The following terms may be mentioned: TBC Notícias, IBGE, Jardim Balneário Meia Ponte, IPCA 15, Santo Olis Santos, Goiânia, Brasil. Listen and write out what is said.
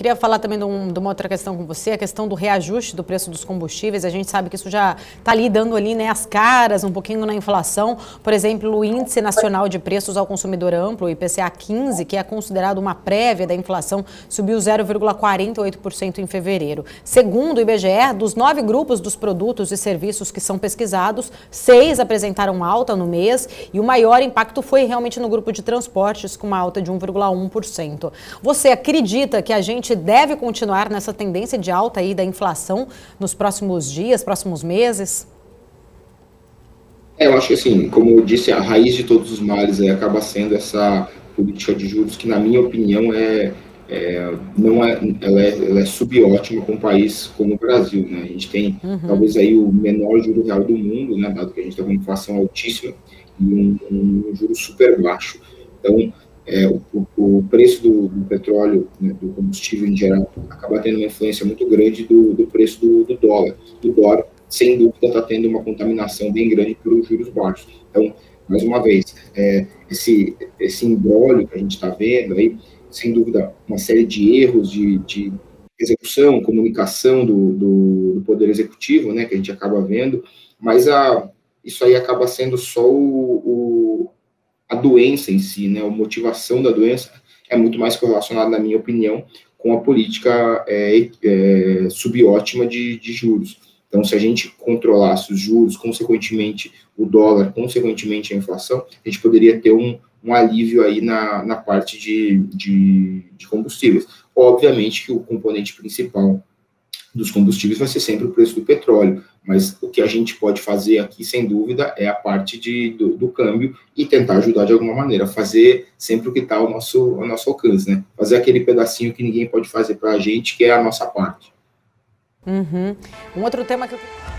Queria falar também de uma outra questão com você, a questão do reajuste do preço dos combustíveis. A gente sabe que isso já está ali dando ali, né, as caras, um pouquinho na inflação. Por exemplo, o Índice Nacional de Preços ao Consumidor Amplo, o IPCA 15, que é considerado uma prévia da inflação, subiu 0,48% em fevereiro. Segundo o IBGE, dos 9 grupos dos produtos e serviços que são pesquisados, 6 apresentaram alta no mês e o maior impacto foi realmente no grupo de transportes, com uma alta de 1,1%. Você acredita que a gente deve continuar nessa tendência de alta aí da inflação nos próximos dias, próximos meses? Eu acho que assim, como eu disse, a raiz de todos os males acaba sendo essa política de juros que, na minha opinião, ela é subótima para um país como o Brasil, né? A gente tem talvez aí o menor juro real do mundo, né? Dado que a gente tem uma inflação altíssima e um juro super baixo. Então, o preço do petróleo, né, do combustível em geral, acaba tendo uma influência muito grande do preço do dólar. O dólar, sem dúvida, está tendo uma contaminação bem grande pelos juros baixos. Então, mais uma vez, esse embrólio que a gente está vendo aí, sem dúvida, uma série de erros de execução, comunicação do Poder Executivo, né, que a gente acaba vendo, mas isso aí acaba sendo só a doença em si, né, a motivação da doença é muito mais correlacionada, na minha opinião, com a política subótima de juros. Então, se a gente controlasse os juros, consequentemente o dólar, consequentemente a inflação, a gente poderia ter um alívio aí na parte de combustíveis. Obviamente que o componente principal dos combustíveis vai ser sempre o preço do petróleo, mas o que a gente pode fazer aqui, sem dúvida, é a parte do câmbio e tentar ajudar de alguma maneira, fazer sempre o que está ao nosso alcance, né? Fazer aquele pedacinho que ninguém pode fazer para a gente, que é a nossa parte. Um outro tema que eu...